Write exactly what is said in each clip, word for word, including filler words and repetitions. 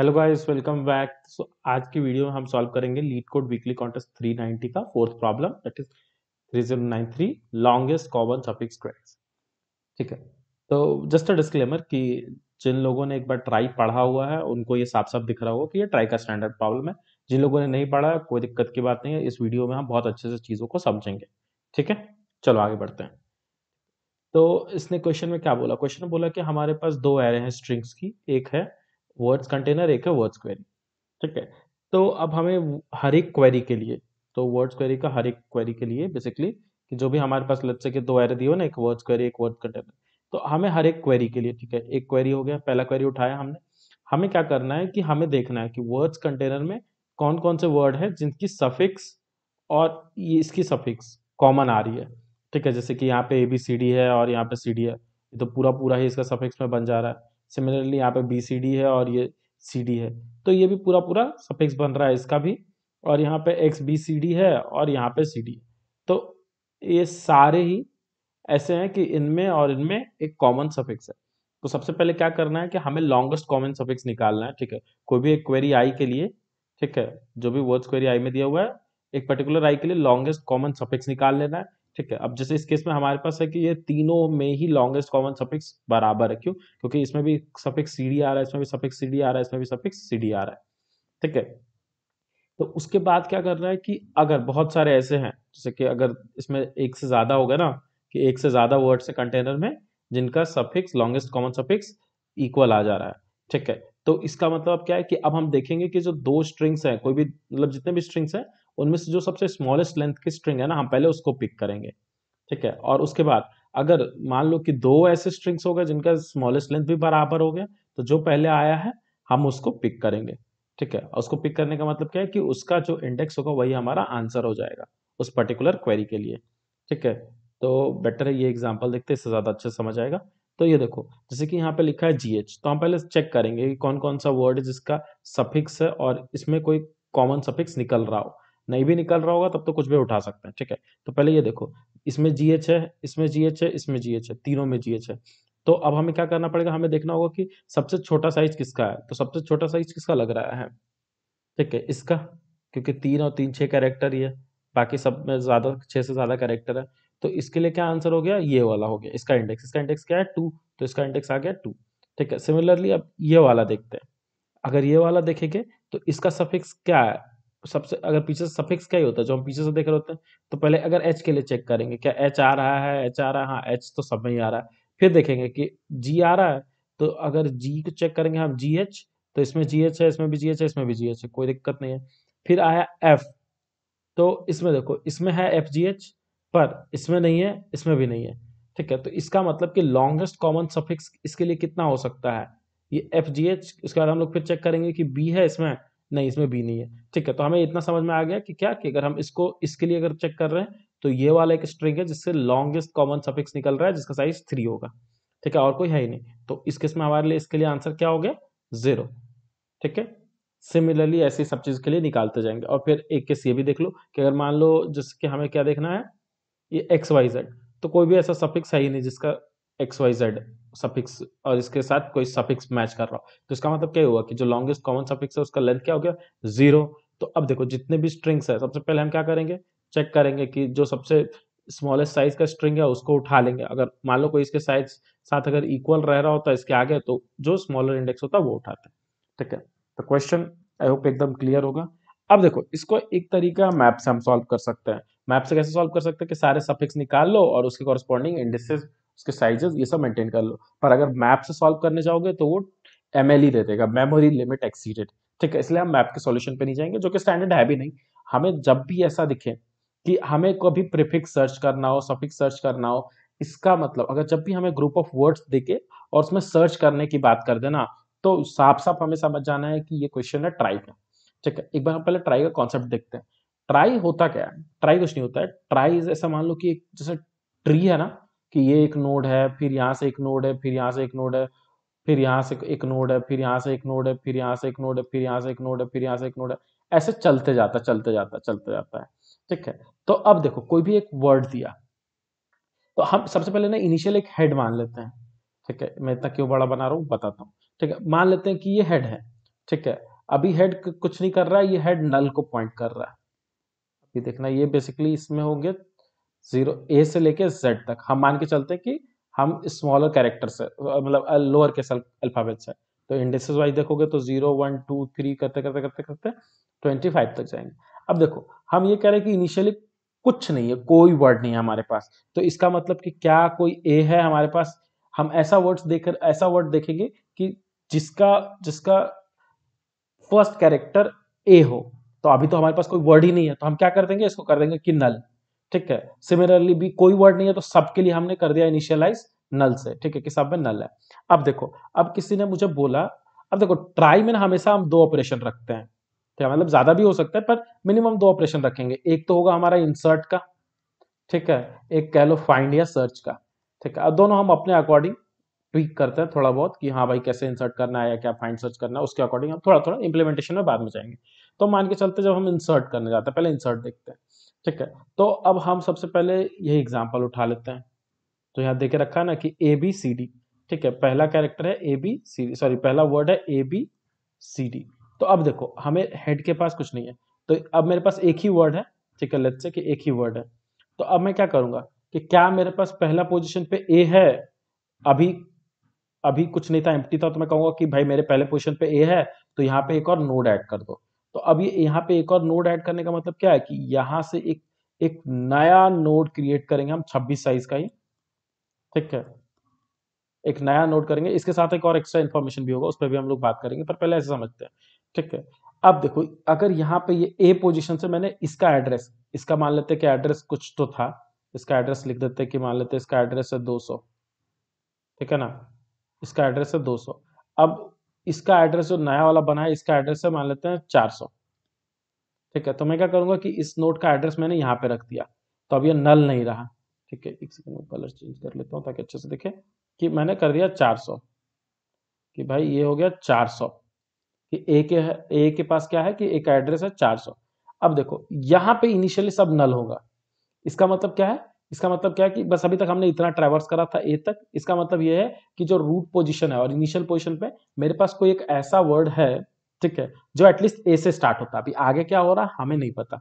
Hello guys, welcome back. So आज की video में हम सॉल्व करेंगे लीट कोड वीकली कॉन्टेस्ट तीन सौ नब्बे का फोर्थ प्रॉब्लम, दैट इज तीन हज़ार तिरानवे लॉन्गेस्ट कॉमन सफिक्स ट्रेस। ठीक है, तो जस्ट अ डिस्क्लेमर कि जिन लोगों ने एक बार ट्राई पढ़ा हुआ है उनको ये साफ साफ दिख रहा होगा कि ये ट्राई का स्टैंडर्ड प्रॉब्लम है। जिन लोगों ने नहीं पढ़ा, कोई दिक्कत की बात नहीं है, इस वीडियो में हम बहुत अच्छे से चीज़ों को समझेंगे। ठीक है, चलो आगे बढ़ते हैं। तो इसने क्वेश्चन में क्या बोला, क्वेश्चन में बोला कि हमारे पास दो एरे हैं स्ट्रिंग्स की, एक है वर्ड्स कंटेनर, एक है वर्ड्स क्वेरी। ठीक है, तो अब हमें हर एक क्वेरी के लिए, तो वर्ड्स क्वेरी का हर एक क्वेरी के लिए बेसिकली कि जो भी हमारे पास लेट्स से कि दो एरे दिए हो ना, एक वर्ड्स क्वेरी एक वर्ड्स कंटेनर, तो हमें हर एक क्वेरी के लिए, ठीक है, एक क्वेरी हो गया, पहला क्वेरी उठाया हमने, हमें क्या करना है कि हमें देखना है कि वर्ड्स कंटेनर में कौन कौन से वर्ड है जिनकी सफिक्स और इसकी सफिक्स कॉमन आ रही है। ठीक है, जैसे कि यहाँ पे ए बी सी डी है और यहाँ पे सी डी है, तो पूरा पूरा ही इसका सफिक्स में बन जा रहा है। सिमिलरली यहाँ पे बी सी डी है और ये सी डी है, तो ये भी पूरा पूरा सफिक्स बन रहा है इसका भी, और यहाँ पे एक्स बी सी डी है और यहाँ पे सी डी है। तो ये सारे ही ऐसे हैं कि इनमें और इनमें एक कॉमन सफिक्स है। तो सबसे पहले क्या करना है कि हमें लॉन्गेस्ट कॉमन सफिक्स निकालना है। ठीक है, कोई भी एक क्वेरी आई के लिए, ठीक है, जो भी वर्ड्स क्वेरी आई में दिया हुआ है, एक पर्टिकुलर आई के लिए लॉन्गेस्ट कॉमन सफिक्स निकाल लेना है। ठीक है, अब जैसे इस केस में हमारे पास है कि ये तीनों में ही लॉन्गेस्ट कॉमन सफिक्स बराबर है, क्यों, क्योंकि इसमें भी सफिक्स सीडी आ रहा है, इसमें भी सफिक्स सीडी आ रहा है, इसमें भी सफिक्स सीडी आ रहा है। ठीक है, तो उसके बाद क्या करना है कि अगर बहुत सारे ऐसे हैं, जैसे कि अगर इसमें एक से ज्यादा होगा ना, कि एक से ज्यादा वर्ड्स है कंटेनर में जिनका suffix longest common suffix equal आ जा रहा है। ठीक है, तो इसका मतलब क्या है कि अब हम देखेंगे कि जो दो स्ट्रिंग्स हैं, कोई भी मतलब जितने भी स्ट्रिंग्स हैं, उनमें से जो सबसे स्मॉलेस्ट लेंथ की स्ट्रिंग है ना, हम पहले उसको पिक करेंगे। ठीक है, और उसके बाद अगर मान लो कि दो ऐसे स्ट्रिंग्स हो गए जिनका स्मॉलेस्ट लेंथ भी बराबर हो गया, तो जो पहले आया है हम उसको पिक करेंगे। ठीक है, और उसको पिक करने का मतलब क्या है कि उसका जो इंडेक्स होगा वही हमारा आंसर हो जाएगा उस पर्टिकुलर क्वेरी के लिए। ठीक है, तो बेटर है ये एग्जाम्पल देखते, इससे ज़्यादा अच्छे से समझ आएगा। तो ये देखो, जैसे कि यहाँ पे लिखा है जी एच, तो हम पहले चेक करेंगे कि कौन कौन सा वर्ड है जिसका सफिक्स है और इसमें कोई कॉमन सफिक्स निकल रहा हो, नहीं भी निकल रहा होगा तब तो कुछ भी उठा सकते हैं। ठीक है, तो पहले ये देखो, इसमें जी एच है, इसमें जी एच है, इसमें जी एच है, तीनों में जी एच है। तो अब हमें क्या करना पड़ेगा, हमें देखना होगा कि सबसे छोटा साइज किसका है। तो सबसे छोटा साइज किसका लग रहा है, ठीक है, इसका, क्योंकि तीन और तीन छः कैरेक्टर ही है, बाकी सब में ज़्यादा छः से ज़्यादा कैरेक्टर है। तो इसके लिए क्या आंसर हो गया, ये वाला हो गया, इसका इंडेक्स, इसका इंडेक्स क्या है, टू, तो इसका इंडेक्स आ गया टू। ठीक है, सिमिलरली अब ये वाला देखते हैं, अगर ये वाला देखेंगे तो इसका सफिक्स क्या है, सबसे अगर पीछे से सफिक्स क्या ही होता है जो हम पीछे से देख रहे होते हैं, तो पहले अगर एच के लिए चेक करेंगे क्या एच आ रहा है, एच आ रहा है, हाँ एच तो सब में ही आ रहा है। फिर देखेंगे कि जी आ रहा है, तो अगर जी को चेक करेंगे हम जी एच, तो इसमें जी एच है, इसमें भी जी एच है, इसमें भी जी एच है, कोई दिक्कत नहीं है। फिर आया एफ, तो इसमें देखो इसमें है एफ जी एच, पर इसमें नहीं है, इसमें भी नहीं है। ठीक है, तो इसका मतलब कि लॉन्गेस्ट कॉमन सफिक्स इसके लिए कितना हो सकता है, ये एफ जी एच। उसके बाद हम लोग फिर चेक करेंगे कि बी है, इसमें नहीं, इसमें बी नहीं है। ठीक है, तो हमें इतना समझ में आ गया कि क्या कि अगर हम इसको इसके लिए अगर चेक कर रहे हैं तो ये वाला एक स्ट्रिंग है जिससे लॉन्गेस्ट कॉमन सफिक्स निकल रहा है जिसका साइज थ्री होगा। ठीक है, और कोई है ही नहीं, तो इस केस में हमारे लिए इसके लिए आंसर क्या हो गया, जीरो। ठीक है, सिमिलरली ऐसी सब चीज के लिए निकालते जाएंगे। और फिर एक केस ये भी देख लो कि अगर मान लो जैसे कि हमें क्या देखना है, ये एक्स वाई जेड, तो कोई भी ऐसा सफिक्स है ही नहीं जिसका एक्स वाई जेड सफिक्स और इसके साथ कोई सफिक्स मैच कर रहा हो, तो इसका मतलब क्या हुआ कि जो लॉन्गेस्ट कॉमन सफिक्स है उसका लेंथ क्या हो गया, जीरो। तो अब देखो जितने भी स्ट्रिंग्स है, सबसे पहले हम क्या करेंगे, चेक करेंगे कि जो सबसे स्मॉलेस्ट साइज का स्ट्रिंग है उसको उठा लेंगे। अगर मान लो कोई इसके साइज साथ अगर इक्वल रह रहा होता है इसके आगे, तो जो स्मॉलर इंडेक्स होता है वो उठाते हैं। ठीक है, तो क्वेश्चन आई होप एकदम क्लियर होगा। अब देखो इसको एक तरीका मैप से हम सॉल्व कर सकते हैं। मैप से कैसे सॉल्व कर सकते हैं कि सारे सफिक्स निकाल लो और उसके कॉरस्पॉन्डिंग इंडेक्सेस, उसके साइजेस, ये सब मेंटेन कर लो। पर अगर मैप से सॉल्व करने जाओगे तो वो एम एल ही दे देगा, मेमोरी लिमिट एक्सीडेड। ठीक है, इसलिए हम मैप के सॉल्यूशन पे नहीं जाएंगे जो कि स्टैंडर्ड है भी नहीं। हमें जब भी ऐसा दिखे कि हमें कभी प्रीफिक्स सर्च करना हो, सफिक्स सर्च करना हो, इसका मतलब अगर जब भी हमें ग्रुप ऑफ वर्ड्स देके और उसमें सर्च करने की बात कर देना, तो साफ साफ हमें समझ जाना है कि ये क्वेश्चन है ट्राई का। ठीक है, एक बार हम पहले ट्राई का कॉन्सेप्ट देखते हैं। ट्राई होता क्या है, ट्राई कुछ नहीं होता है, ट्राई ऐसा मान लो कि एक जैसे ट्री है ना, कि ये एक नोड है, फिर यहाँ से एक नोड है, फिर यहाँ से एक नोड है, फिर यहाँ से एक नोड है, फिर यहाँ से एक नोड है, फिर यहाँ से एक नोड है, फिर यहाँ से एक नोड है, फिर यहाँ से एक नोड है, ऐसे चलते जाता चलते जाता चलते जाता है। ठीक है, तो अब देखो कोई भी एक वर्ड दिया, तो हम सबसे पहले ना इनिशियल एक हेड मान लेते हैं। ठीक है, मैं इतना क्यों बड़ा बना रहा हूँ बताता हूँ। ठीक है, मान लेते हैं कि ये हेड है, ठीक है। अभी हेड कुछ नहीं कर रहा है, ये हेड नल को पॉइंट कर रहा है। अभी देखना ये बेसिकली इसमें हो गया जीरो ए से लेके जेड तक। हम मान के चलते हैं कि हम स्मॉलर कैरेक्टर से मतलब लोअर केस अल्फाबेट से, तो इंडेक्सेस वाइज देखोगे तो जीरो वन टू थ्री करते करते करते करते ट्वेंटी फाइव तक जाएंगे। अब देखो हम ये कह रहे हैं कि इनिशियली कुछ नहीं है, कोई वर्ड नहीं है हमारे पास, तो इसका मतलब कि क्या कोई ए है हमारे पास? हम ऐसा वर्ड्स देखकर ऐसा वर्ड देखेंगे कि जिसका जिसका फर्स्ट कैरेक्टर ए हो। तो अभी तो हमारे पास कोई वर्ड ही नहीं है, तो हम क्या कर देंगे, इसको कर देंगे कि नल। ठीक है, सिमिलरली भी कोई वर्ड नहीं है तो सबके लिए हमने कर दिया इनिशियलाइज नल से। ठीक है, कि सब में नल है। अब देखो, अब किसी ने मुझे बोला, अब देखो ट्राई में हमेशा हम दो ऑपरेशन रखते हैं, ठीक है, मतलब ज्यादा भी हो सकता है पर मिनिमम दो ऑपरेशन रखेंगे। एक तो होगा हमारा इंसर्ट का, ठीक है, एक कह लो फाइंड या सर्च का। ठीक है, अब दोनों हम अपने अकॉर्डिंग ट्वीक करते हैं थोड़ा बहुत कि हाँ भाई कैसे इंसर्ट करना है या क्या फाइंड सर्च करना है, उसके अकॉर्डिंग हम थोड़ा थोड़ा इंप्लीमेंटेशन में बाद में जाएंगे। तो मान के चलते जब हम इंसर्ट करने जाते हैं पहले इंसर्ट देखते हैं। ठीक है, तो अब हम सबसे पहले यही एग्जाम्पल उठा लेते हैं। तो यहाँ देखे रखा है ना कि ए बी सी डी। ठीक है, पहला कैरेक्टर है A B C D, sorry पहला वर्ड है ए बी सी डी। तो अब देखो हमें हेड के पास कुछ नहीं है, तो अब मेरे पास एक ही वर्ड है। ठीक है, लेट्स से कि एक ही वर्ड है, तो अब मैं क्या करूंगा कि क्या मेरे पास पहला पोजीशन पे ए है? अभी अभी कुछ नहीं था, एम्प्टी था, तो मैं कहूंगा कि भाई मेरे पहले पोजीशन पे ए है तो यहाँ पे एक और नोड ऐड कर दो। तो अब ये यहाँ पे एक और नोड ऐड करने का मतलब क्या है कि यहाँ से एक एक नया नोड क्रिएट करेंगे हम छब्बीस साइज का ही। ठीक है, एक नया नोड करेंगे, इसके साथ एक और एक्स्ट्रा इन्फॉर्मेशन भी होगा, उस पर भी हम लोग बात करेंगे, पर पहले ऐसे समझते हैं। ठीक है, अब देखो अगर यहाँ पे ये ए पोजीशन से मैंने इसका एड्रेस, इसका मान लेते कि एड्रेस कुछ तो था, इसका एड्रेस लिख देते कि मान लेते इसका एड्रेस है दो सौ। ठीक है ना, इसका एड्रेस है दो सौ। अब इसका एड्रेस जो नया वाला बना है इसका एड्रेस है मान लेते हैं चार सौ। ठीक है, तो मैं क्या करूंगा कि इस नोड का एड्रेस मैंने यहाँ पे रख दिया, तो अब ये नल नहीं रहा। ठीक है, एक सेकंड में कलर चेंज कर लेता हूँ ताकि अच्छे से दिखे कि मैंने कर दिया चार सौ, कि भाई ये हो गया चार सौ, कि ए के ए के पास क्या है कि एक एड्रेस है चार सौ। अब देखो यहाँ पे इनिशियली सब नल होगा। इसका मतलब क्या है, इसका मतलब क्या है कि बस अभी तक हमने इतना ट्रैवर्स करा था ए तक। इसका मतलब ये है कि जो रूट पोजीशन है और इनिशियल पोजीशन पे मेरे पास कोई एक ऐसा वर्ड है, ठीक है, जो एटलीस्ट ए से स्टार्ट होता है। अभी आगे क्या हो रहा है हमें नहीं पता,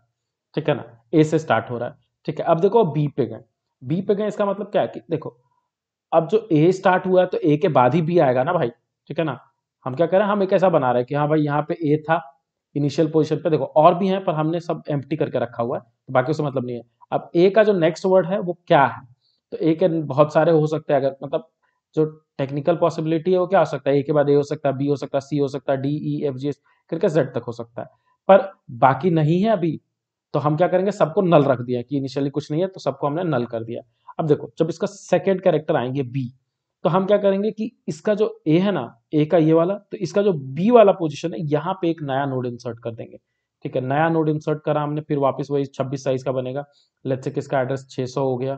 ठीक है ना, ए से स्टार्ट हो रहा है। ठीक है, अब देखो बी पे गए, बी पे गए, इसका मतलब क्या है कि देखो अब जो ए स्टार्ट हुआ है तो ए के बाद ही बी आएगा ना भाई। ठीक है ना, हम क्या कर रहे हैं, हम एक ऐसा बना रहे हैं कि हाँ भाई यहाँ पे ए था इनिशियल पोजीशन पे, देखो और भी है पर हमने सब एम्प्टी करके रखा हुआ है, तो बाकी उससे मतलब नहीं है। अब ए का जो नेक्स्ट वर्ड है वो क्या है, तो ए के बहुत सारे हो सकते हैं, अगर मतलब जो टेक्निकल पॉसिबिलिटी है वो क्या हो सकता है, ए के बाद ए हो सकता है, बी हो सकता है, सी हो सकता है, D E F G S करके जेड तक हो सकता है, पर बाकी नहीं है अभी। तो हम क्या करेंगे, सबको नल रख दिया कि इनिशियली कुछ नहीं है तो सबको हमने नल कर दिया। अब देखो जब इसका सेकेंड कैरेक्टर आएंगे बी, तो हम क्या करेंगे कि इसका जो ए है ना, ए का ये वाला, तो इसका जो बी वाला पोजीशन है यहाँ पे एक नया नोड इंसर्ट कर देंगे। ठीक है, नया नोड इंसर्ट करा हमने, फिर वापस वही छब्बीस साइज का बनेगा। लेट्स से किसका एड्रेस छह सौ हो गया,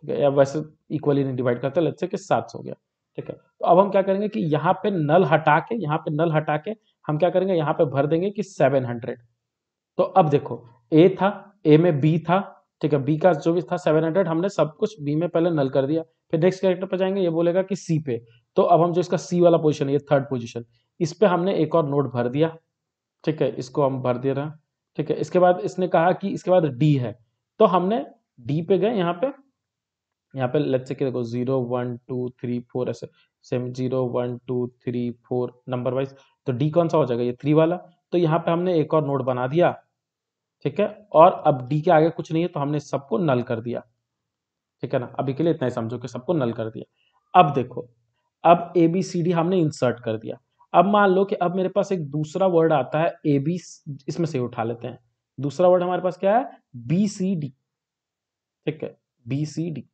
ठीक है, या वैसे इक्वली नहीं डिवाइड करते, लेट्स से कि सात सौ हो गया। ठीक है, तो अब हम क्या करेंगे कि यहाँ पे नल हटा के, यहाँ पे नल हटा के हम क्या करेंगे, यहाँ पे भर देंगे कि सात सौ। तो अब देखो ए था, ए में बी था, ठीक है, बी का जो भी था सात सौ हमने सब कुछ बी में पहले नल कर दिया, फिर नेक्स्ट कैरेक्टर पर जाएंगे, ये बोलेगा कि सी पे, तो अब हम जो इसका सी वाला पोजीशन है, ये थर्ड पोजीशन, इस पे हमने एक और नोड भर दिया। ठीक है, इसको हम भर दे रहे हैं। ठीक है, इसके बाद इसने कहा कि इसके बाद डी है, तो हमने डी पे गए, यहाँ पे यहाँ पे लेट्स से देखो zero one two three four, ऐसे same zero one two three four number wise, तो डी कौन सा हो जाएगा, ये थ्री वाला, तो यहाँ पे हमने एक और नोड बना दिया। ठीक है, और अब डी के आगे कुछ नहीं है तो हमने सबको नल कर दिया। ठीक है ना, अभी के लिए इतना ही समझो कि सबको नल कर दिया। अब देखो अब ए बी सी डी हमने इंसर्ट कर दिया। अब मान लो कि अब मेरे पास एक दूसरा वर्ड आता है ए बी, इसमें से उठा लेते हैं, दूसरा वर्ड हमारे पास क्या है, बी सी डी। ठीक है, बी सी डी,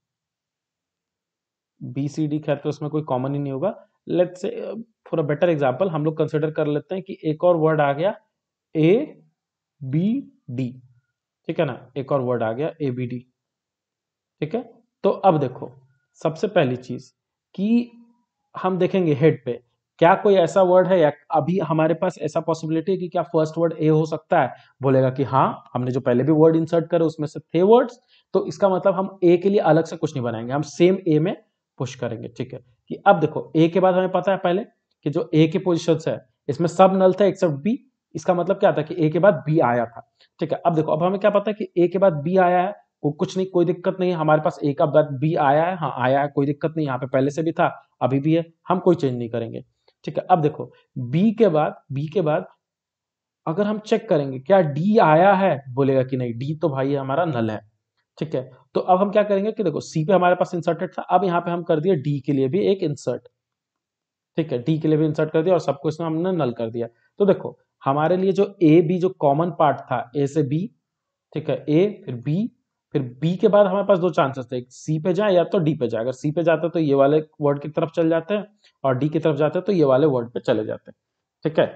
बी सी डी खैर तो उसमें कोई कॉमन ही नहीं होगा। Let's say for a better example हम लोग कंसिडर कर लेते हैं कि एक और वर्ड आ गया ए बी डी। ठीक है ना, एक और वर्ड आ गया ए बी डी। ठीक है, तो अब देखो सबसे पहली चीज कि हम देखेंगे हेड पे क्या कोई ऐसा वर्ड है या अभी हमारे पास ऐसा पॉसिबिलिटी है कि क्या फर्स्ट वर्ड ए हो सकता है। बोलेगा कि हाँ हमने जो पहले भी वर्ड इंसर्ट करे उसमें से थे वर्ड्स, तो इसका मतलब हम ए के लिए अलग से कुछ नहीं बनाएंगे, हम सेम ए में पुश करेंगे। ठीक है, कि अब देखो ए के बाद हमें पता है पहले कि जो ए के पोजिशन है इसमें सब नल था एक्सेप्ट बी, इसका मतलब क्या था कि ए के बाद बी आया था। ठीक है, अब देखो अब हमें क्या पता है कि ए के बाद बी आया है, वो कुछ नहीं, कोई दिक्कत नहीं, हमारे पास ए का बाद बी आया है, हाँ आया है, कोई दिक्कत नहीं, यहाँ पे पहले से भी था अभी भी है, हम कोई चेंज नहीं करेंगे। ठीक है, अब देखो बी के बाद बी के बाद अगर हम चेक करेंगे क्या डी आया है, बोलेगा कि नहीं डी तो भाई हमारा नल है। ठीक है, तो अब हम क्या करेंगे कि देखो सी पे हमारे पास इंसर्टेड था, अब यहाँ पे हम कर दिया डी के लिए भी एक इंसर्ट। ठीक है, डी के लिए भी इंसर्ट कर दिया और सबको इसमें हमने नल कर दिया। तो देखो हमारे लिए जो ए बी जो कॉमन पार्ट था, ए से बी, ठीक है, ए फिर बी, फिर बी के बाद हमारे पास दो चांसेस थे, सी पे जाए या तो डी पे जाए। अगर सी पे जाते तो ये वाले वर्ड की तरफ चले जाते हैं और डी की तरफ जाते तो ये वाले वर्ड पे चले जाते हैं। ठीक है,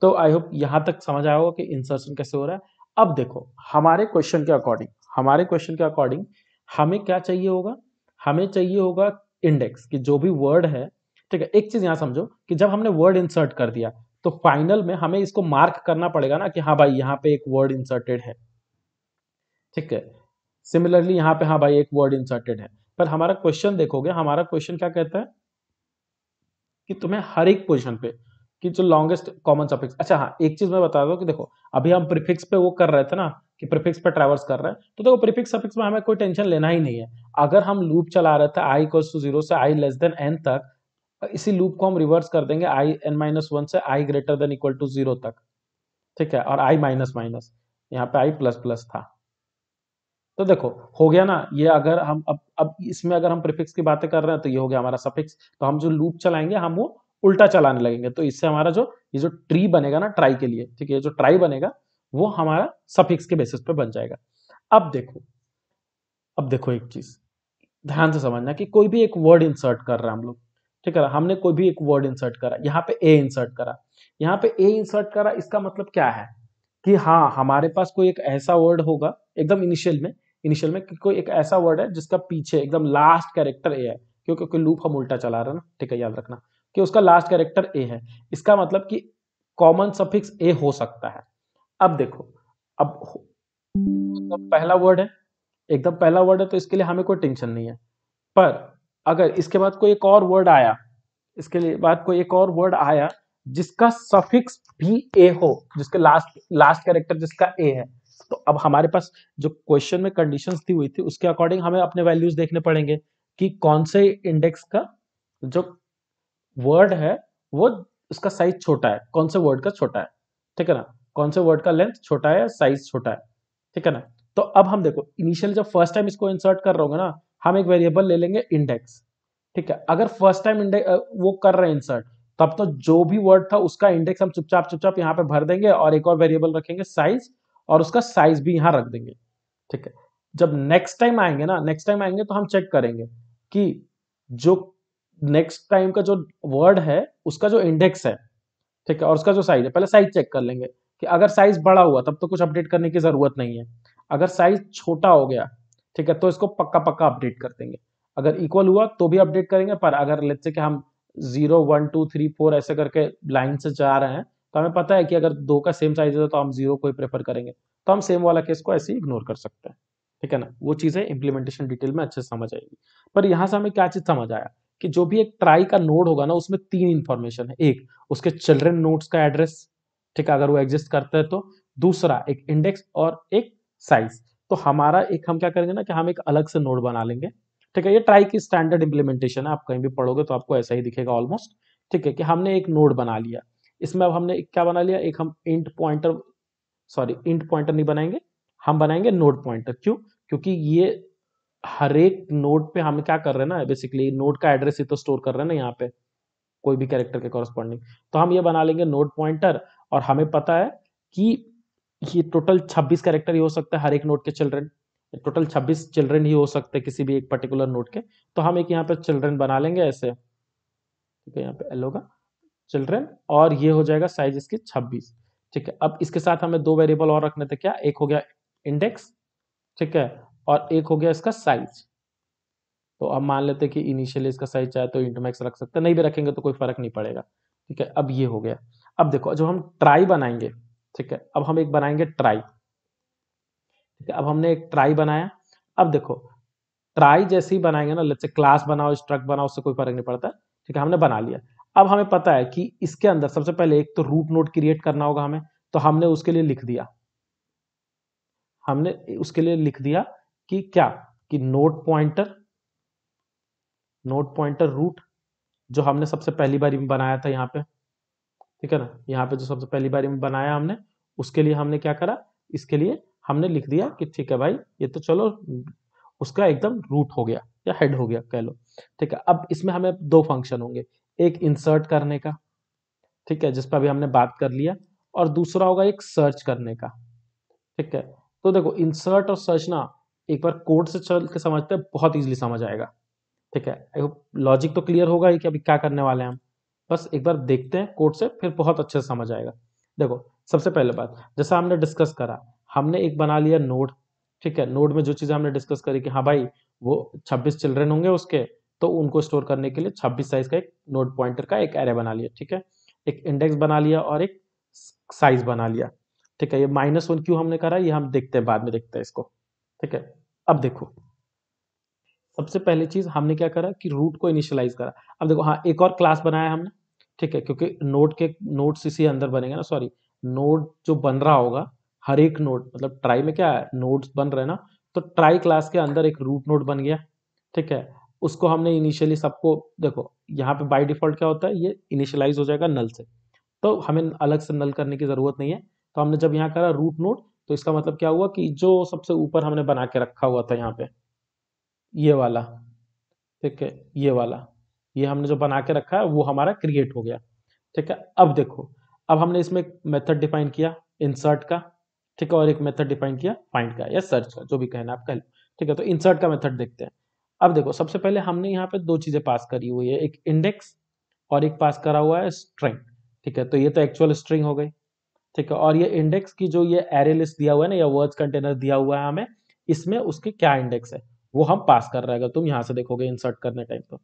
तो आई होप यहाँ तक समझ आया होगा कि इंसर्शन कैसे हो रहा है। अब देखो हमारे क्वेश्चन के अकॉर्डिंग हमारे क्वेश्चन के अकॉर्डिंग हमें क्या चाहिए होगा, हमें चाहिए होगा इंडेक्स कि जो भी वर्ड है। ठीक है, एक चीज यहाँ समझो कि जब हमने वर्ड इंसर्ट कर दिया तो फाइनल में हमें इसको मार्क करना पड़ेगा ना कि हाँ भाई यहाँ पे एक वर्ड इंसर्टेड है। ठीक है, सिमिलरली यहाँ पे हाँ भाई एक वर्ड इंसर्टेड है, पर हमारा क्वेश्चन देखोगे हमारा क्वेश्चन क्या कहता है कि तुम्हें हर एक पोजिशन पे कि जो लॉन्गेस्ट कॉमन सफिक्स। अच्छा हाँ, एक चीज मैं बता दूं कि देखो अभी हम प्रीफिक्स पे वो कर रहे थे ना कि प्रीफिक्स पे ट्रैवर्स कर रहे हैं, तो देखो प्रीफिक्स सफिक्स में हमें कोई टेंशन लेना ही नहीं है। अगर हम लूप चला रहे थे आई इक्वल्स टू जीरो से आई लेस देन एन तक, इसी लूप को हम रिवर्स कर देंगे आई एन माइनस वन से आई greater than equal to zero तक। ठीक है, और आई माइनस माइनस यहाँ पे आई प्लस प्लस था, तो देखो हो गया ना ये। अगर हम अब अब इसमें अगर हम प्रीफिक्स की बातें कर रहे हैं तो ये हो गया हमारा सफिक्स, तो हम जो लूप चलाएंगे हम वो उल्टा चलाने लगेंगे, तो इससे हमारा जो ये जो ट्री बनेगा ना ट्राई के लिए, ठीक है, जो ट्राई बनेगा वो हमारा सफिक्स के बेसिस पे बन जाएगा। अब देखो अब देखो एक चीज ध्यान से समझना कि कोई भी एक वर्ड इंसर्ट कर रहा है हम लोग। ठीक है, हमने कोई भी एक वर्ड इंसर्ट करा, यहाँ पे ए इंसर्ट करा, यहाँ पे ए इंसर्ट करा, इसका मतलब क्या है कि हाँ हमारे पास कोई एक ऐसा वर्ड होगा एकदम इनिशियल में इनिशियल में कोई एक ऐसा वर्ड है जिसका पीछे एकदम लास्ट कैरेक्टर ए है, क्योंकि लूप हम उल्टा चला रहे हैं ना। ठीक है, याद रखना कि उसका लास्ट कैरेक्टर ए है, इसका मतलब कि कॉमन सफिक्स ए हो सकता है। अब देखो अब एकदम पहला वर्ड है एकदम पहला वर्ड है तो इसके लिए हमें कोई टेंशन नहीं है, पर अगर इसके बाद कोई एक और वर्ड आया इसके लिए बाद कोई एक और वर्ड आया जिसका सफिक्स भी ए हो, जिसके लास्ट लास्ट कैरेक्टर जिसका ए है, तो अब हमारे पास जो क्वेश्चन में कंडीशंस दी हुई थी उसके अकॉर्डिंग हमें अपने वैल्यूज देखने पड़ेंगे कि कौन से इंडेक्स का जो वर्ड है वो उसका साइज छोटा है, कौन से वर्ड का छोटा है। ठीक है ना, कौन से वर्ड का लेंथ छोटा है, साइज छोटा है। ठीक है ना, तो अब हम देखो इनिशियल जब फर्स्ट टाइम इसको इंसर्ट कर रहे होंगे ना, हम एक वेरिएबल ले लेंगे इंडेक्स। ठीक है, अगर फर्स्ट टाइम वो कर रहे हैं इंसर्ट, तब तो जो भी वर्ड था उसका इंडेक्स हम चुपचाप चुपचाप यहाँ पे भर देंगे और एक और वेरिएबल रखेंगे साइज, और उसका साइज भी यहाँ रख देंगे। ठीक है, जब नेक्स्ट टाइम आएंगे ना नेक्स्ट टाइम आएंगे तो हम चेक करेंगे कि जो नेक्स्ट टाइम का जो वर्ड है उसका जो इंडेक्स है, ठीक है, और उसका जो साइज है, पहले साइज चेक कर लेंगे कि अगर साइज बड़ा हुआ तब तो कुछ अपडेट करने की जरूरत नहीं है, अगर साइज छोटा हो गया, ठीक है, तो इसको पक्का पक्का अपडेट कर देंगे। अगर इक्वल हुआ तो भी अपडेट करेंगे, पर अगर लेट्स से कि हम zero one two three four ऐसे करके लाइन से जा रहे हैं तो हमें पता है कि अगर दो का सेम साइज है तो हम जीरो को ही प्रेफर करेंगे, तो हम सेम वाला केस को ऐसे ही इग्नोर कर सकते हैं। ठीक है ना, वो चीजें इंप्लीमेंटेशन डिटेल में अच्छे से समझ आएगी। पर यहाँ से हमें क्या चीज समझ आया कि जो भी एक ट्राई का नोड होगा ना उसमें तीन इंफॉर्मेशन है, एक उसके चिल्ड्रन नोड्स का एड्रेस, ठीक है, अगर वो एग्जिस्ट करता है तो, दूसरा एक इंडेक्स और एक साइज। तो हमारा एक हम क्या करेंगे ना कि हम एक अलग से नोड बना लेंगे। ठीक है, ये ट्राई की स्टैंडर्ड इंप्लीमेंटेशन है, आप कहीं भी पढ़ोगे तो आपको ऐसा ही दिखेगा ऑलमोस्ट। ठीक है, कि हमने एक नोड बना लिया, इसमें अब हमने क्या बना लिया, एक हम int pointer sorry int pointer नहीं बनाएंगे, हम बनाएंगे नोड पॉइंटर। क्यों? क्योंकि ये हर एक नोड पे हम क्या कर रहे हैं ना, बेसिकली नोड का एड्रेस ही तो स्टोर कर रहे हैं ना यहाँ पे, कोई भी कैरेक्टर के कॉरस्पॉन्डिंग। तो हम ये बना लेंगे नोड पॉइंटर, और हमें पता है कि ये टोटल छब्बीस कैरेक्टर ही हो सकता है हर एक नोड के चिल्ड्रन, टोटल छब्बीस चिल्ड्रन ही हो सकते हैं किसी भी एक पर्टिकुलर नोड के। तो हम एक यहाँ पे चिल्ड्रन बना लेंगे ऐसे, ठीक है, यहाँ पे एल होगा चिल्ड्रन, और ये हो जाएगा साइज इसकी छब्बीस। ठीक है, अब इसके साथ हमें दो वेरिएबल और रखने थे, क्या, एक हो गया इंडेक्स, ठीक है, और एक हो गया इसका साइज। तो हम मान लेते कि इनिशियली इसका साइज चाहे तो इंट मैक्स रख सकते, नहीं भी रखेंगे तो कोई फर्क नहीं पड़ेगा। ठीक है, अब ये हो गया। अब देखो जब हम ट्राई बनाएंगे, ठीक है, अब हम एक बनाएंगे ट्राई। ठीक है, अब हमने एक ट्राई बनाया। अब देखो ट्राई जैसे ही बनाएंगे ना, लेट्स से क्लास बनाओ स्ट्रक्ट बनाओ, उससे कोई फर्क नहीं पड़ता। ठीक है, हमने बना लिया। अब हमें पता है कि इसके अंदर सबसे पहले एक तो रूट नोड क्रिएट करना होगा हमें, तो हमने उसके लिए लिख दिया हमने उसके लिए लिख दिया कि क्या कि node pointer node pointer root जो हमने सबसे पहली बारी में बनाया था यहाँ पे, ठीक है ना, यहाँ पे जो सबसे पहली बारी में बनाया हमने, उसके लिए हमने क्या करा, इसके लिए हमने लिख दिया कि ठीक है भाई ये तो चलो उसका एकदम रूट हो गया या हेड हो गया कह लो, ठीक है। अब इसमें हमें दो फंक्शन होंगे, एक इंसर्ट करने का, ठीक है, जिस पर अभी हमने बात कर लिया, और दूसरा होगा एक सर्च करने का, ठीक है। तो देखो इंसर्ट और सर्च ना एक बार कोड से चल के समझते हैं, बहुत इजीली समझ आएगा, ठीक है। लॉजिक तो क्लियर होगा ही कि अभी क्या करने वाले हैं हम, बस एक बार देखते हैं कोड से फिर बहुत अच्छे से समझ आएगा। देखो सबसे पहले बात जैसा हमने डिस्कस करा, हमने एक बना लिया नोड, ठीक है। नोड में जो चीज़ हमने डिस्कस करी कि हाँ भाई वो छब्बीस चिल्ड्रेन होंगे उसके, तो उनको स्टोर करने के लिए छब्बीस साइज का एक नोड पॉइंटर का एक एरे बना लिया, ठीक है। एक इंडेक्स बना लिया और एक साइज बना लिया, ठीक है। ये माइनस वन क्यों हमने करा ये हम देखते हैं, बाद में देखते हैं इसको, ठीक है। अब देखो सबसे पहली चीज हमने क्या करा कि रूट को इनिशियलाइज करा। अब देखो हाँ एक और क्लास बनाया हमने, ठीक है, क्योंकि नोड के नोड्स इसी अंदर बनेंगे ना, सॉरी नोड जो बन रहा होगा हर एक नोड, मतलब ट्राई में क्या है नोड्स बन रहे हैं ना, तो ट्राई क्लास के अंदर एक रूट नोड बन गया, ठीक है। उसको हमने इनिशियली सबको देखो यहाँ पे बाय डिफॉल्ट क्या होता है ये इनिशियलाइज हो जाएगा नल से, तो हमें अलग से नल करने की जरूरत नहीं है। तो हमने जब यहाँ करा रूट नोड तो इसका मतलब क्या हुआ कि जो सबसे ऊपर हमने बना के रखा हुआ था यहाँ पे ये वाला, ठीक है, ये वाला ये हमने जो बना के रखा है वो हमारा क्रिएट हो गया, ठीक है। अब देखो अब हमने इसमें एक मेथड डिफाइन किया इंसर्ट का, ठीक है, और एक मेथड डिफाइन किया फाइंड का या सर्च का, जो भी कहना आप कह लो, ठीक है। तो इंसर्ट का मेथड देखते हैं। अब देखो सबसे पहले हमने यहाँ पे दो चीजें पास करी हुई है, एक इंडेक्स और एक पास करा हुआ है स्ट्रिंग, ठीक है। तो ये तो एक्चुअल स्ट्रिंग हो गई, ठीक है, और ये इंडेक्स की जो ये एरे लिस्ट दिया हुआ है ना या वर्ड्स कंटेनर दिया हुआ है हमें, इसमें उसके क्या इंडेक्स है वो हम पास कर रहेगा, तुम यहाँ से देखोगे इंसर्ट करने टाइम तो,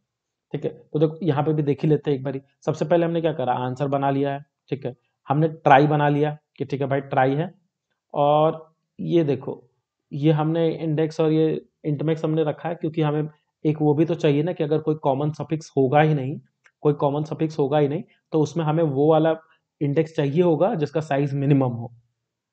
ठीक है। तो देखो यहाँ पे भी देख ही लेते हैं एक बारी। सबसे पहले हमने क्या करा आंसर बना लिया है, ठीक है, हमने ट्राई बना लिया कि ठीक है भाई ट्राई है, और ये देखो ये हमने इंडेक्स और ये इंटमेक्स हमने रखा है क्योंकि हमें एक वो भी तो चाहिए ना कि अगर कोई कॉमन सफिक्स होगा ही नहीं कोई कॉमन सफिक्स होगा ही नहीं तो उसमें हमें वो वाला इंडेक्स चाहिए होगा जिसका साइज मिनिमम हो,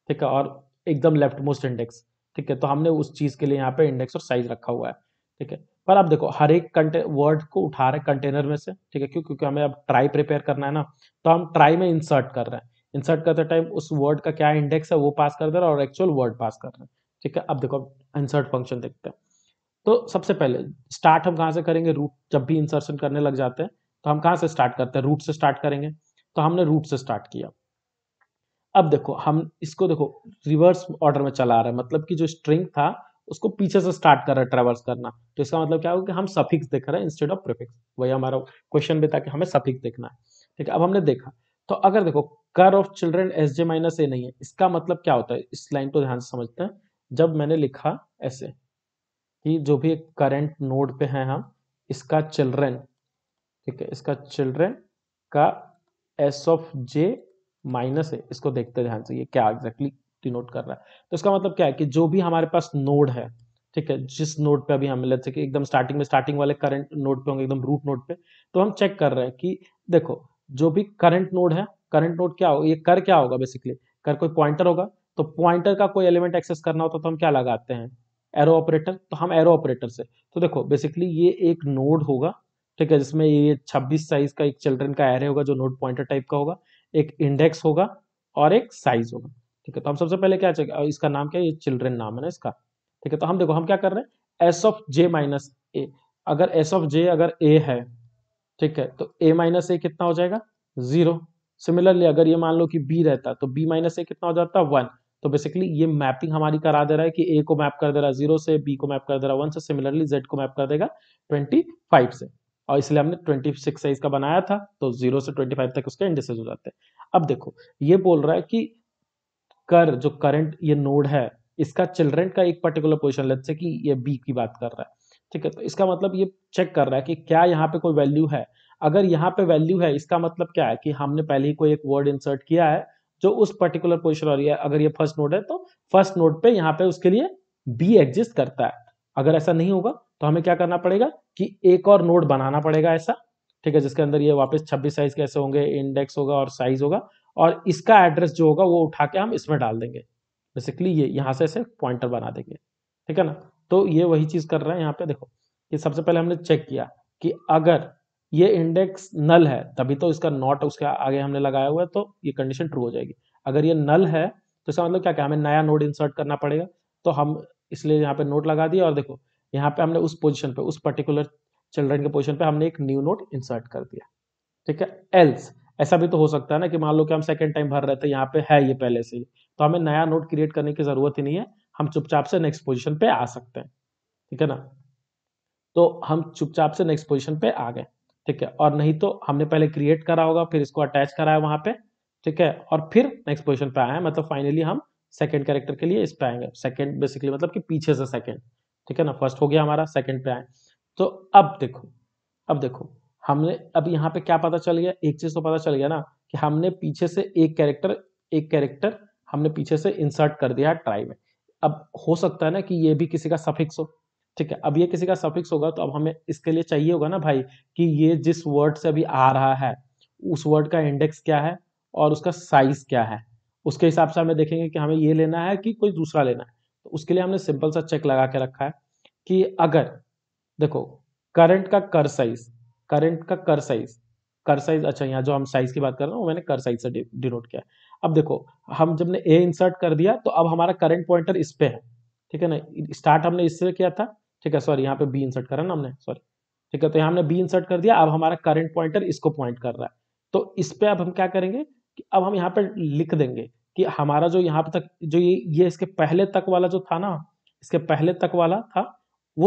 ठीक है, और एकदम लेफ्ट मोस्ट इंडेक्स, ठीक है। तो हमने उस चीज के लिए यहाँ पे इंडेक्स और साइज रखा हुआ है, ठीक है। पर आप देखो हर एक वर्ड को उठा रहे कंटेनर में से, ठीक है, क्यों क्योंकि हमें अब ट्राई प्रिपेयर करना है ना, तो हम ट्राई में इंसर्ट कर रहे हैं। इंसर्ट करते टाइम उस वर्ड का क्या इंडेक्स है वो पास कर दे रहे हैं और एक्चुअल वर्ड पास कर रहे हैं, ठीक है। अब देखो इंसर्ट फंक्शन देखते हैं। तो सबसे पहले स्टार्ट हम कहाँ से करेंगे, रूट। जब भी इंसर्शन करने लग जाते हैं तो हम कहाँ से स्टार्ट करते हैं, रूट से स्टार्ट करेंगे, तो हमने रूट से स्टार्ट किया। अब देखो हम इसको देखो रिवर्स ऑर्डर में चला रहे हैं, मतलब कि जो स्ट्रिंग था उसको पीछे से स्टार्ट कर रहे हैं ट्रैवर्स करना, तो इसका मतलब क्या होगा कि हम सफिक्स देख रहे हैं इंस्टेड ऑफ प्रीफिक्स, वही हमारा क्वेश्चन भी था कि हमें सफिक्स देखना है, ठीक है। अब हमने देखा तो अगर देखो कर of children s j minus ए नहीं है, इसका मतलब क्या होता है, इस लाइन को ध्यान से समझते हैं। जब मैंने लिखा ऐसे कि जो भी करंट नोड पे है हम, इसका चिल्ड्रेन, ठीक है, इसका चिल्ड्रेन का एस ऑफ जे माइनस है, इसको देखते ध्यान से ये क्या एग्जैक्टली डिनोट कर रहा है। तो इसका मतलब क्या है कि जो भी हमारे पास नोड है, ठीक है, जिस नोड पे अभी हम लेट्स से कि एकदम स्टार्टिंग में स्टार्टिंग वाले करंट नोड पे होंगे, एकदम रूट नोड पे, तो हम चेक कर रहे हैं कि देखो जो भी करंट नोड है, करंट नोड क्या होगा, ये कर क्या होगा बेसिकली, कर कोई पॉइंटर होगा, तो पॉइंटर का कोई एलिमेंट एक्सेस करना होता तो हम क्या लगाते हैं एरो ऑपरेटर, तो हम एरो ऑपरेटर से, तो देखो बेसिकली ये एक नोड होगा, ठीक है, जिसमें ये छब्बीस साइज का एक चिल्ड्रन का एरे होगा जो नोड पॉइंटर टाइप का होगा, एक इंडेक्स होगा और एक साइज होगा, ठीक है। तो हम सबसे पहले क्या चेक, इसका नाम क्या है, ये चिल्ड्रन नाम है ना इसका, ठीक है। तो हम देखो हम क्या कर रहे हैं एस ऑफ जे माइनस ए, अगर एस ऑफ जे अगर ए है, ठीक है, तो ए माइनस ए कितना हो जाएगा जीरो। सिमिलरली अगर ये मान लो कि बी रहता तो बी माइनस ए कितना हो जाता वन। तो बेसिकली ये मैपिंग हमारी करा दे रहा है कि ए को मैप कर दे रहा है जीरो से, बी को मैप कर दे रहा है वन से, सिमिलरली जेड को मैप कर देगा ट्वेंटी फाइव से, और इसलिए हमने छब्बीस साइज का बनाया था तो जीरो से पच्चीस तक उसके इंडेक्सेस हो जाते हैं। अब देखो ये बोल रहा है कि कर जो करंट ये नोड है इसका चिल्ड्रन का एक पर्टिकुलर पोजीशन, लेट्स से कि ये बी की बात कर रहा है, ठीक है, तो इसका मतलब ये चेक कर रहा है कि क्या यहाँ पे कोई वैल्यू है। अगर यहाँ पे वैल्यू है इसका मतलब क्या है कि हमने पहले ही कोई एक वर्ड इंसर्ट किया है जो उस पर्टिकुलर पोजीशन, और ये अगर ये फर्स्ट नोड है तो फर्स्ट नोड पे यहाँ पे उसके लिए बी एग्जिस्ट करता है। अगर ऐसा नहीं होगा तो हमें क्या करना पड़ेगा कि एक और नोड बनाना पड़ेगा ऐसा, ठीक है, जिसके अंदर ये वापस छब्बीस साइज कैसे होंगे, इंडेक्स होगा और साइज होगा, और इसका एड्रेस जो होगा वो उठा के हम इसमें डाल देंगे। बेसिकली ये यहाँ से ऐसे पॉइंटर बना देंगे, ठीक है ना। तो ये वही चीज कर रहा है यहाँ पे, देखो कि सबसे पहले हमने चेक किया कि अगर ये इंडेक्स नल है तभी तो इसका नॉट उसके आगे हमने लगाया हुआ है, तो ये कंडीशन ट्रू हो जाएगी। अगर ये नल है तो इसका मतलब क्या क्या हमें नया नोड इंसर्ट करना पड़ेगा, तो हम इसलिए यहाँ पे नोट लगा दिया। और देखो यहाँ पे हमने उस पोजीशन पे, उस पर्टिकुलर चिल्ड्रन के पोजीशन पे हमने एक न्यू नोट इंसर्ट कर दिया, ठीक है। एल्स ऐसा भी तो हो सकता है ना कि मान लो कि हम सेकंड टाइम भर रहे थे, यहाँ पे है ये पहले से ही, तो हमें नया नोट क्रिएट करने की जरूरत ही नहीं है, हम चुपचाप से नेक्स्ट पोजिशन पे आ सकते हैं, ठीक है ना। तो हम चुपचाप से नेक्स्ट पोजिशन पे आ गए, ठीक है। और नहीं तो हमने पहले क्रिएट करा होगा, फिर इसको अटैच कराया वहां पे, ठीक है, और फिर नेक्स्ट पोजिशन पे आए, मतलब फाइनली हम सेकंड कैरेक्टर के लिए इस पे आएंगे। सेकंड बेसिकली मतलब कि पीछे से सेकंड, ठीक है ना। फर्स्ट हो गया हमारा, सेकंड पे आए। तो अब देखो, अब देखो हमने अब यहाँ पे क्या पता चल गया, एक चीज तो पता चल गया ना कि हमने पीछे से एक कैरेक्टर एक कैरेक्टर हमने पीछे से इंसर्ट कर दिया ट्राई में। अब हो सकता है ना कि ये भी किसी का सफिक्स हो, ठीक है। अब ये किसी का सफिक्स होगा तो अब हमें इसके लिए चाहिए होगा ना भाई कि ये जिस वर्ड से अभी आ रहा है उस वर्ड का इंडेक्स क्या है और उसका साइज क्या है, उसके हिसाब से हमें देखेंगे कि हमें ये लेना है कि कोई दूसरा लेना है। तो उसके लिए हमने सिंपल सा चेक लगा के रखा है कि अगर देखो करंट का कर साइज करंट का कर साइज कर साइज अच्छा यहाँ जो हम साइज की बात कर रहे हैं वो मैंने कर साइज से डिनोट किया। अब देखो हम जब ने ए इंसर्ट कर दिया तो अब हमारा करंट पॉइंटर इस पे है, ठीक है ना। स्टार्ट हमने इससे किया था, ठीक है, सॉरी यहाँ पे बी इंसर्ट करा ना हमने, सॉरी, ठीक है। तो यहाँ हमने बी इंसर्ट कर दिया, अब हमारा करंट पॉइंटर इसको पॉइंट कर रहा है। तो इस पे अब हम क्या करेंगे कि अब हम यहाँ पे लिख देंगे कि हमारा जो यहाँ तक जो ये ये इसके पहले तक वाला जो था ना, इसके पहले तक वाला था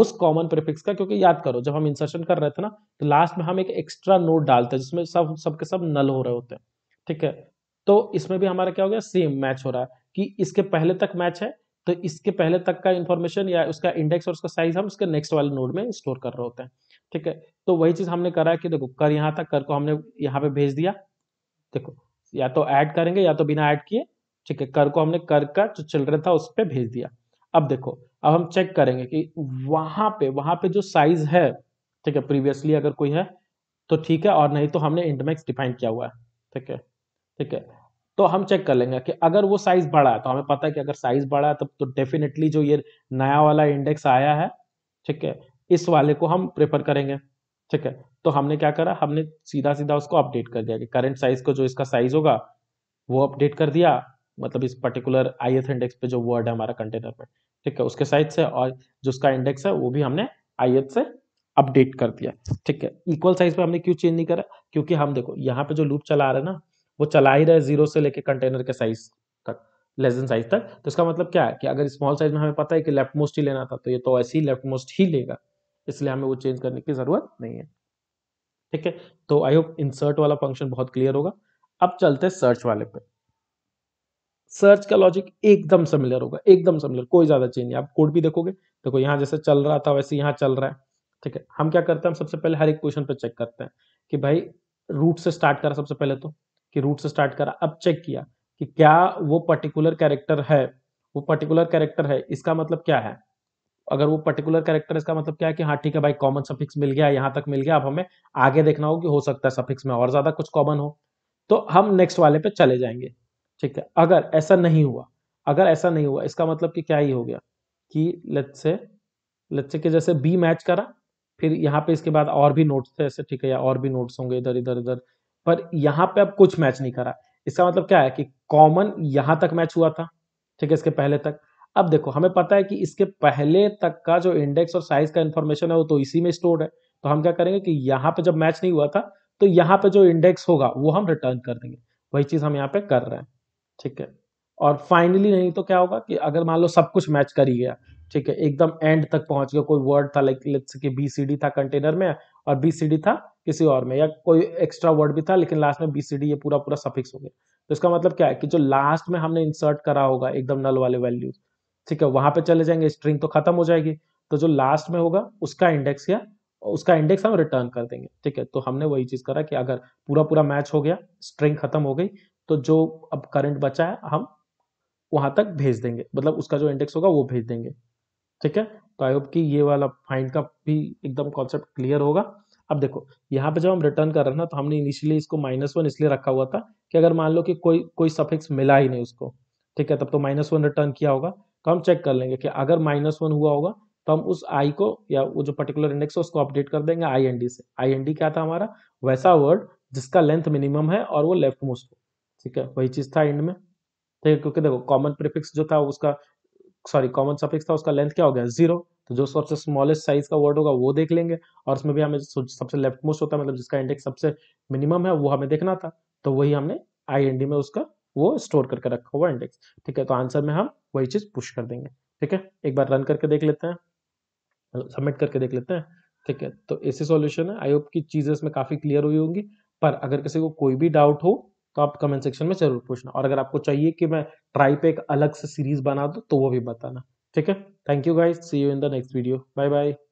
उस कॉमन प्रीफिक्स का, क्योंकि याद करो जब हम इंसर्शन कर रहे थे ना तो लास्ट में हम एक एक्स्ट्रा नोड डालते हैं जिसमें सब सबके सब नल हो रहे होते हैं, ठीक है। तो इसमें भी हमारा क्या हो गया, सेम मैच हो रहा है कि इसके पहले तक मैच है तो इसके पहले तक का इंफॉर्मेशन या उसका इंडेक्स और उसका साइज हम उसके नेक्स्ट वाले नोड में स्टोर कर रहे होते हैं, ठीक है। तो वही चीज हमने करा है कि देखो कर यहाँ था, कर को हमने यहाँ पे भेज दिया, देखो या तो ऐड करेंगे या तो बिना ऐड किए, ठीक है। कर को हमने कर का जो चिल्ड्रन था उस पर भेज दिया। अब देखो अब हम चेक करेंगे कि वहां पे वहां पे जो साइज है, ठीक है, प्रीवियसली अगर कोई है तो ठीक है, और नहीं तो हमने इंडेक्स डिफाइन किया हुआ है, ठीक है, ठीक है। तो हम चेक कर लेंगे कि अगर वो साइज बढ़ा है तो हमें पता है कि अगर साइज बढ़ा है तब तो डेफिनेटली जो ये नया वाला इंडेक्स आया है, ठीक है, इस वाले को हम प्रेफर करेंगे, ठीक है। तो हमने क्या करा, हमने सीधा सीधा उसको अपडेट कर दिया कि करंट साइज को जो इसका साइज होगा वो अपडेट कर दिया, मतलब इस पर्टिकुलर ith इंडेक्स पे जो वर्ड है हमारा कंटेनर में, ठीक है, उसके साइज से, और जो उसका इंडेक्स है वो भी हमने ith से अपडेट कर दिया, ठीक है। इक्वल साइज पे हमने क्यों चेंज नहीं करा, क्योंकि हम देखो यहाँ पे जो लूप चला रहे ना वो चला ही रहे जीरो से लेके कंटेनर के साइज तक, लेस देन साइज तक। तो इसका मतलब क्या है कि अगर स्मॉल साइज में हमें पता है कि लेफ्ट मोस्ट ही लेना था तो ये तो ऐसे ही लेफ्ट मोस्ट ही लेगा, इसलिए हमें वो चेंज करने की जरूरत नहीं है, ठीक है। तो आई होप इंसर्ट वाला फंक्शन बहुत क्लियर होगा। अब चलते हैं सर्च वाले पे। सर्च का लॉजिक एकदम सिमिलर होगा, एकदम सिमिलर, कोई ज्यादा चेंज नहीं। आप कोड भी देखोगे, देखो यहाँ जैसे चल रहा था वैसे यहाँ चल रहा है, ठीक है। हम क्या करते हैं, हम सबसे पहले हर एक पोजीशन पे चेक करते हैं कि भाई रूट से स्टार्ट करा सबसे पहले तो, कि रूट से स्टार्ट करा। अब चेक किया कि क्या वो पर्टिकुलर कैरेक्टर है, वो पर्टिकुलर कैरेक्टर है इसका मतलब क्या है, अगर वो पर्टिकुलर कैरेक्टर इसका मतलब क्या है कि हाँ ठीक है भाई कॉमन सफिक्स मिल गया, यहाँ तक मिल गया। अब हमें आगे देखना होगा कि हो सकता है सफिक्स में और ज्यादा कुछ कॉमन हो, तो हम नेक्स्ट वाले पे चले जाएंगे, ठीक है। अगर ऐसा नहीं हुआ, अगर ऐसा नहीं हुआ इसका मतलब कि क्या ही हो गया कि लेट्स से लेट्स से कि जैसे बी मैच करा, फिर यहाँ पे इसके बाद और भी नोट्स थे ऐसे, ठीक है, या और भी नोट्स होंगे इधर इधर इधर, पर यहाँ पे अब कुछ मैच नहीं करा। इसका मतलब क्या है कि कॉमन यहाँ तक मैच हुआ था, ठीक है, इसके पहले तक। अब देखो हमें पता है कि इसके पहले तक का जो इंडेक्स और साइज का इन्फॉर्मेशन है वो तो इसी में स्टोर है, तो हम क्या करेंगे कि यहाँ पे जब मैच नहीं हुआ था तो यहाँ पे जो इंडेक्स होगा वो हम रिटर्न कर देंगे, वही चीज हम यहाँ पे कर रहे हैं, ठीक है। और फाइनली नहीं तो क्या होगा कि अगर मान लो सब कुछ मैच कर ही गया, ठीक है, एकदम एंड तक पहुंच गया, कोई वर्ड था लाइक लेट्स कि बी सी डी था कंटेनर में और बी सी डी था किसी और में, या कोई एक्स्ट्रा वर्ड भी था लेकिन लास्ट में बी सी डी ये पूरा पूरा सफिक्स हो गया, तो इसका मतलब क्या है कि जो लास्ट में हमने इंसर्ट करा होगा एकदम नल वाले वैल्यूज, ठीक है, वहां पे चले जाएंगे, स्ट्रिंग तो खत्म हो जाएगी, तो जो लास्ट में होगा उसका इंडेक्स या उसका इंडेक्स हम रिटर्न कर देंगे, ठीक है। तो हमने वही चीज करा कि अगर पूरा पूरा मैच हो गया, स्ट्रिंग खत्म हो गई, तो जो अब करंट बचा है हम वहां तक भेज देंगे, मतलब उसका जो इंडेक्स होगा वो भेज देंगे, ठीक है। तो आई होप कि ये वाला फाइंड का भी एकदम कॉन्सेप्ट क्लियर होगा। अब देखो यहाँ पे जब हम रिटर्न कर रहे हैं ना तो हमने इनिशियली इसको माइनस वन इसलिए रखा हुआ था कि अगर मान लो कि कोई कोई सफिक्स मिला ही नहीं उसको, ठीक है, तब तो माइनस वन रिटर्न किया होगा तो हम चेक कर लेंगे कि अगर माइनस वन हुआ होगा तो हम उस आई को या वो जो पर्टिकुलर इंडेक्स है उसको अपडेट कर देंगे आई एन डी से। आई एन डी क्या था हमारा? वैसा वर्ड जिसका लेंथ मिनिमम है और वो लेफ्ट मोस्ट हो, ठीक है, वही चीज था एंड में, ठीक है, क्योंकि देखो कॉमन प्रीफिक्स जो था उसका सॉरी कॉमन सफिक्स था उसका लेंथ क्या हो गया जीरो, तो जो सबसे स्मॉलेस्ट साइज का वर्ड होगा वो देख लेंगे और उसमें भी हमें सबसे लेफ्ट मोस्ट होता है मतलब जिसका इंडेक्स सबसे मिनिमम है वो हमें देखना था, तो वही हमने आई एन डी में उसका वो स्टोर करके रखा हुआ इंडेक्स, ठीक है, तो आंसर में हम वही चीज पुश कर देंगे, ठीक है। एक बार रन करके देख लेते हैं, सबमिट करके देख लेते हैं, ठीक है। तो ऐसे सॉल्यूशन है, आई होप की चीजें इसमें काफी क्लियर हुई होंगी, पर अगर किसी को कोई भी डाउट हो तो आप कमेंट सेक्शन में जरूर पूछना, और अगर आपको चाहिए कि मैं ट्राई पे एक अलग से सीरीज बना दूं तो वो भी बताना, ठीक है। Thank you guys, see you in the next video, bye bye.